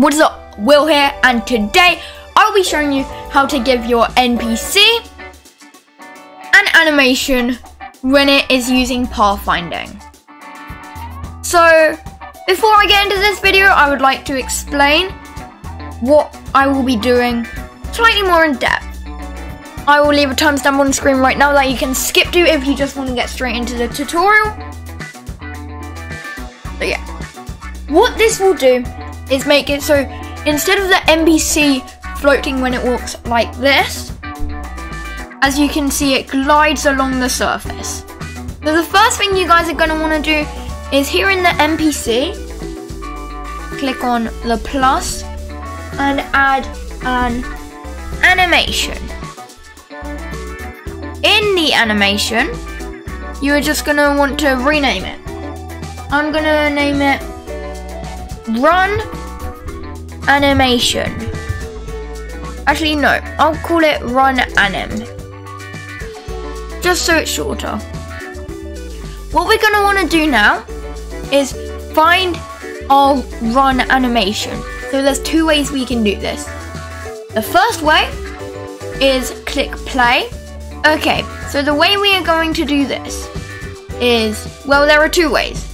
What is up, Will here, and today I'll be showing you how to give your NPC an animation when it is using pathfinding. So before I get into this video, I would like to explain what I will be doing slightly more in depth. I will leave a timestamp on the screen right now that you can skip to if you just want to get straight into the tutorial. So yeah, what this will do is make it so instead of the NPC floating when it walks like this, as you can see, it glides along the surface. So the first thing you guys are going to want to do is here in the NPC, click on the plus and add an animation. In the animation, you are just going to want to rename it. I'm going to name it Run Animation. Actually, no, I'll call it Run Anim, just so it's shorter. What we're going to want to do now is find our run animation. So there's two ways we can do this. The first way is click play. Okay, so the way we are going to do this is, well, there are two ways.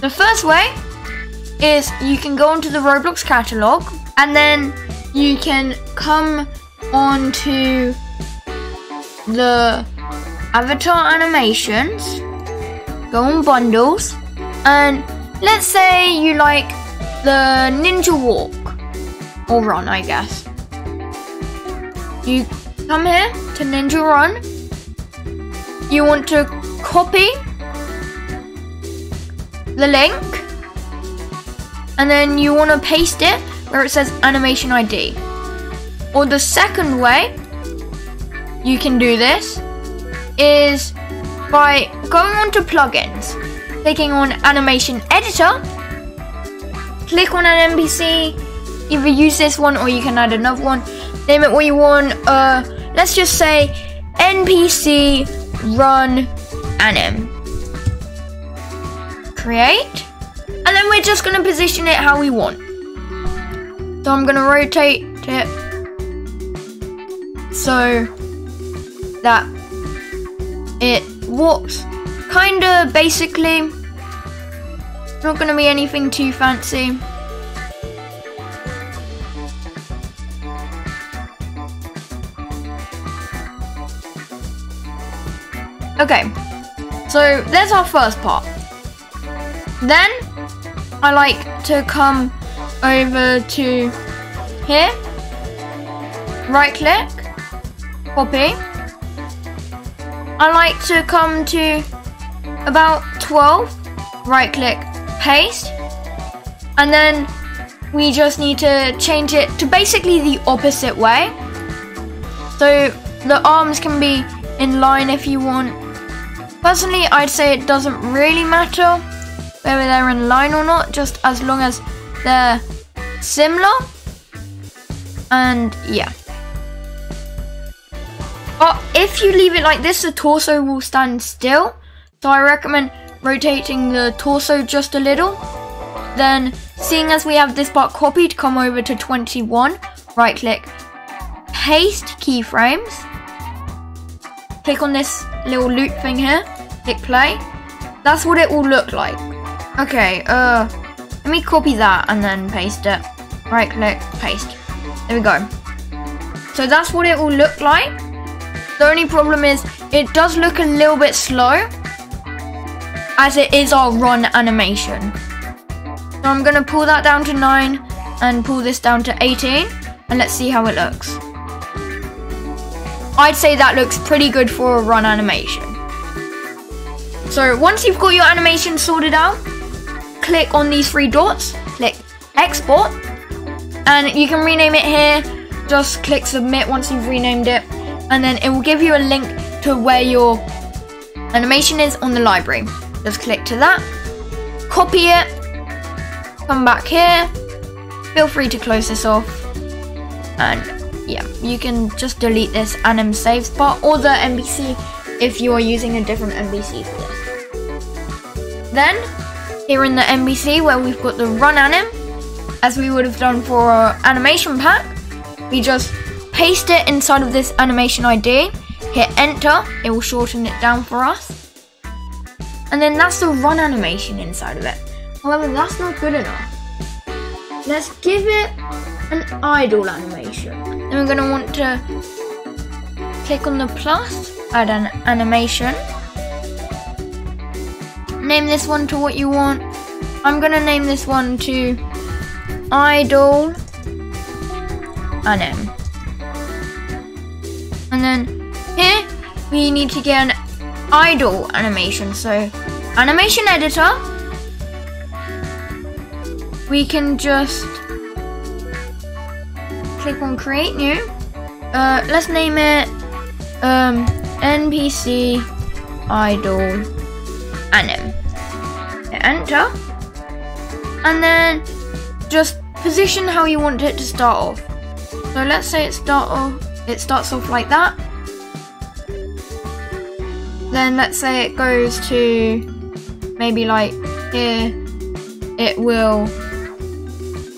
The first way is you can go onto the Roblox catalog and then you can come onto the avatar animations, go on bundles, and let's say you like the Ninja Walk or Run, I guess. You come here to Ninja Run. You want to copy the link and then you want to paste it where it says animation ID. Or the second way you can do this is by going on to plugins, clicking on animation editor, click on an NPC, either use this one or you can add another one, name it what you want. Let's just say NPC Run Anim. Create, and then we're just going to position it how we want. So I'm going to rotate it so that it walks kind of basically. It's not going to be anything too fancy. Okay, so there's our first part. Then I like to come over to here, right click, copy. I like to come to about 12, right click, paste. And then we just need to change it to basically the opposite way. So the arms can be in line if you want. Personally, I'd say it doesn't really matter whether they're in line or not, just as long as they're similar. And yeah, but if you leave it like this, the torso will stand still, so I recommend rotating the torso just a little. Then, seeing as we have this part copied, come over to 21, right click, paste keyframes, click on this little loop thing here, click play. That's what it will look like. Okay, let me copy that and then paste it. Right click, paste. There we go. So that's what it will look like. The only problem is it does look a little bit slow as it is our run animation. So I'm going to pull that down to 9 and pull this down to 18 and let's see how it looks. I'd say that looks pretty good for a run animation. So once you've got your animation sorted out, click on these three dots, click export, and you can rename it here. Just click submit once you've renamed it, and then it will give you a link to where your animation is on the library. Just click to that, copy it, come back here, feel free to close this off, and yeah, you can just delete this anim saves part or the NPC if you are using a different NPC for this. Then, here in the NPC where we've got the run anim, as we would have done for our animation pack. We just paste it inside of this animation ID, hit enter, it will shorten it down for us. And then that's the run animation inside of it. However, that's not good enough. Let's give it an idle animation. Then we're gonna want to click on the plus, add an animation. Name this one to what you want. I'm gonna name this one to idle anim. And then here we need to get an idle animation. So animation editor, we can just click on create new. Let's name it NPC idle anim. Hit enter, and then just position how you want it to start off. So let's say it starts off like that. Then let's say it goes to maybe like here. It will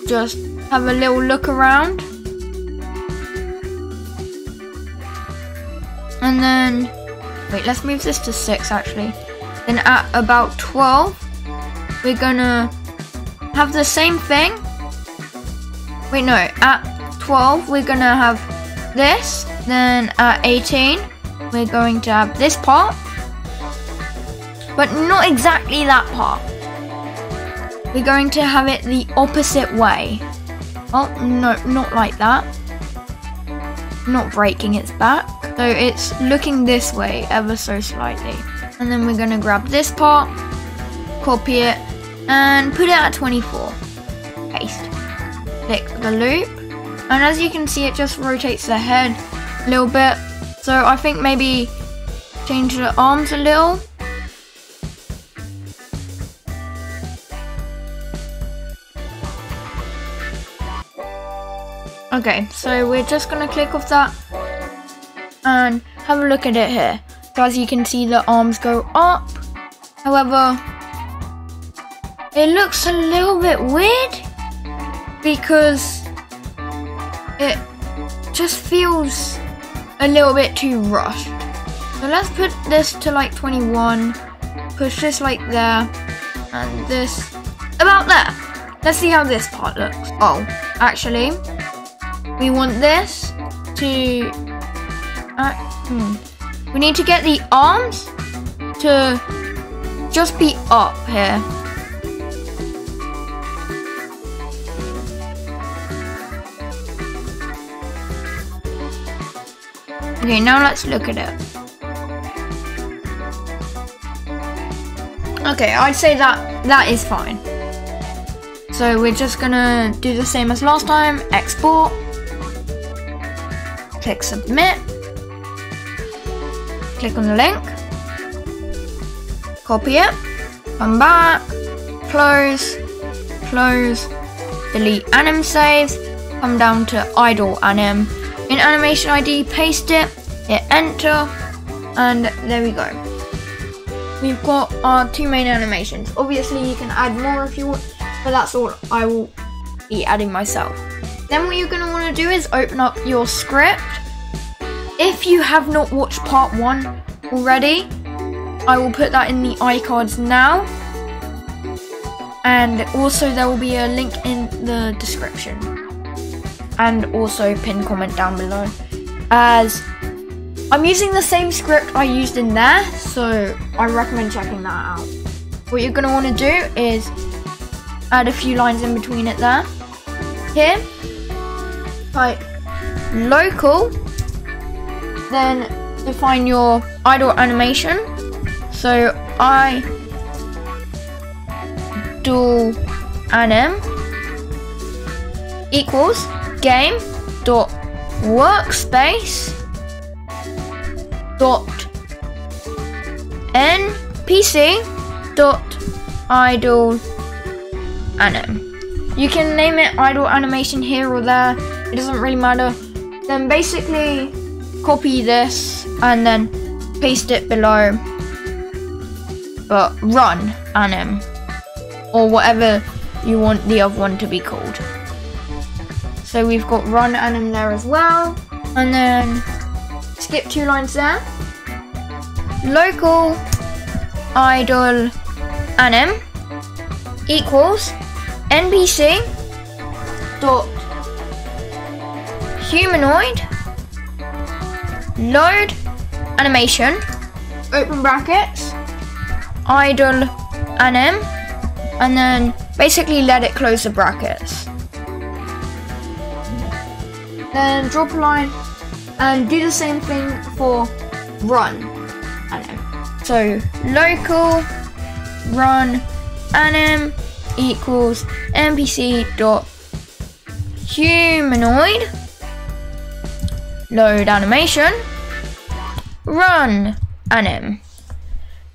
just have a little look around. And then, wait, let's move this to 6 actually. Then at about 12, we're gonna have the same thing. Wait, no, at 12, we're gonna have this. Then at 18, we're going to have this part, but not exactly that part. We're going to have it the opposite way. Oh, no, not like that. Not breaking its back. So it's looking this way ever so slightly. And then we're gonna grab this part, copy it, and put it at 24. Paste. Click the loop. And as you can see, it just rotates the head a little bit. So I think maybe change the arms a little. Okay, so we're just gonna click off that and have a look at it here. So as you can see, the arms go up. However, it looks a little bit weird because it just feels a little bit too rushed. So let's put this to like 21, push this like there, and this about there. Let's see how this part looks. Oh, actually, we want this to, we need to get the arms to just be up here. Okay, now let's look at it. Okay, I'd say that is fine. So we're just gonna do the same as last time, export. Click submit, click on the link, copy it, come back, close, close, delete anim saves, come down to idle anim, in animation ID paste it, hit enter, and there we go. We've got our two main animations. Obviously you can add more if you want, but that's all I will be adding myself. Then what you're going to want to do is open up your script. If you have not watched part 1 already, I will put that in the iCards now. And also there will be a link in the description. And also pin comment down below. As I'm using the same script I used in there, so I recommend checking that out. What you're going to want to do is add a few lines in between it there. Here. Type local, then define your idle animation. So idle anim equals game dot workspace dot npc dot idle anim. You can name it idle animation here or there. It doesn't really matter. Then basically copy this and then paste it below, but run anim or whatever you want the other one to be called. So we've got run anim there as well, and then skip two lines there. Local idle anim equals NPC dot humanoid load animation open brackets idle anim, and then basically let it close the brackets. Then drop a line and do the same thing for run anim. So local run anim equals NPC dot humanoid load animation run anim,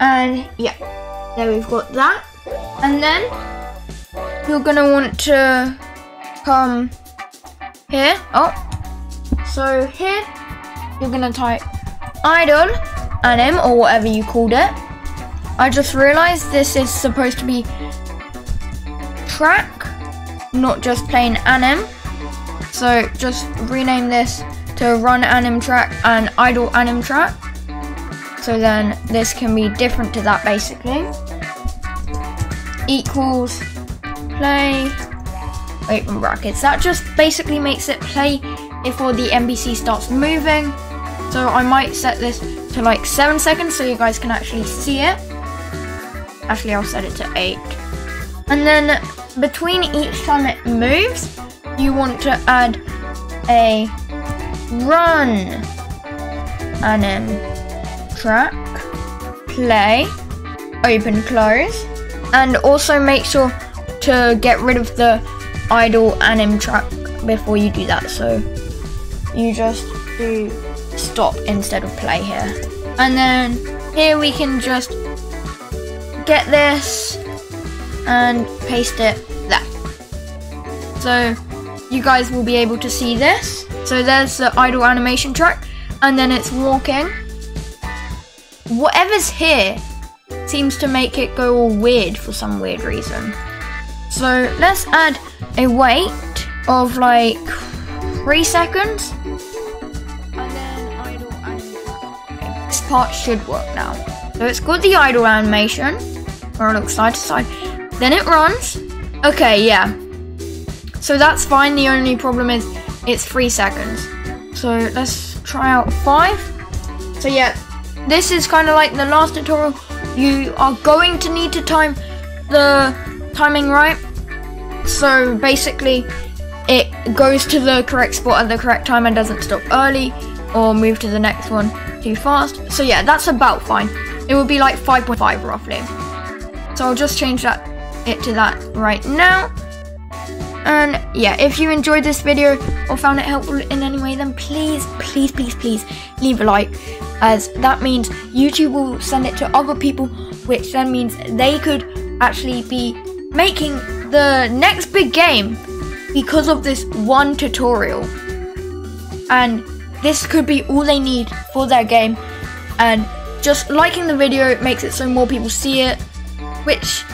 and yeah, there we've got that. And then you're gonna want to come here. Oh, so here you're gonna type idle anim or whatever you called it. I just realized this is supposed to be track, not just plain anim, so just rename this to run anim track and idle anim track, so then this can be different to that basically. Equals play open brackets. That just basically makes it play before the NPC starts moving, so I might set this to like 7 seconds so you guys can actually see it. Actually, I'll set it to 8. And then between each time it moves, you want to add a run anim track play open close, and also make sure to get rid of the idle anim track before you do that, so you just do stop instead of play here. And then here we can just get this and paste it there, so you guys will be able to see this. So there's the idle animation track, and then it's walking. Whatever's here seems to make it go all weird for some weird reason, so let's add a wait of like 3 seconds, and then idle animation. This part should work now. So it's got the idle animation or it looks side to side, then it runs. Okay, yeah, so that's fine. The only problem is it's 3 seconds, so let's try out 5. So yeah, this is kind of like the last tutorial. You are going to need to time the timing right, so basically it goes to the correct spot at the correct time and doesn't stop early or move to the next one too fast. So yeah, that's about fine. It will be like 5.5 roughly, so I'll just change it to that right now. And yeah, if you enjoyed this video or found it helpful in any way, then please leave a like, as that means YouTube will send it to other people, which then means they could actually be making the next big game because of this one tutorial, and this could be all they need for their game. And just liking the video makes it so more people see it, which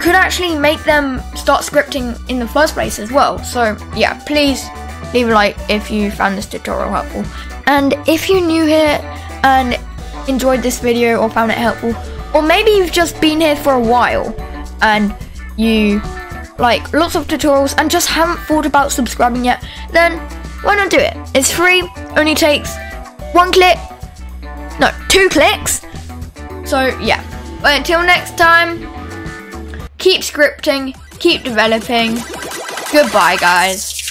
could actually make them start scripting in the first place as well. So yeah, please leave a like if you found this tutorial helpful. And if you're new here and enjoyed this video or found it helpful, or maybe you've just been here for a while and you like lots of tutorials and just haven't thought about subscribing yet, then why not do it? It's free, only takes 2 clicks. So yeah, but until next time, keep scripting, keep developing. Goodbye, guys.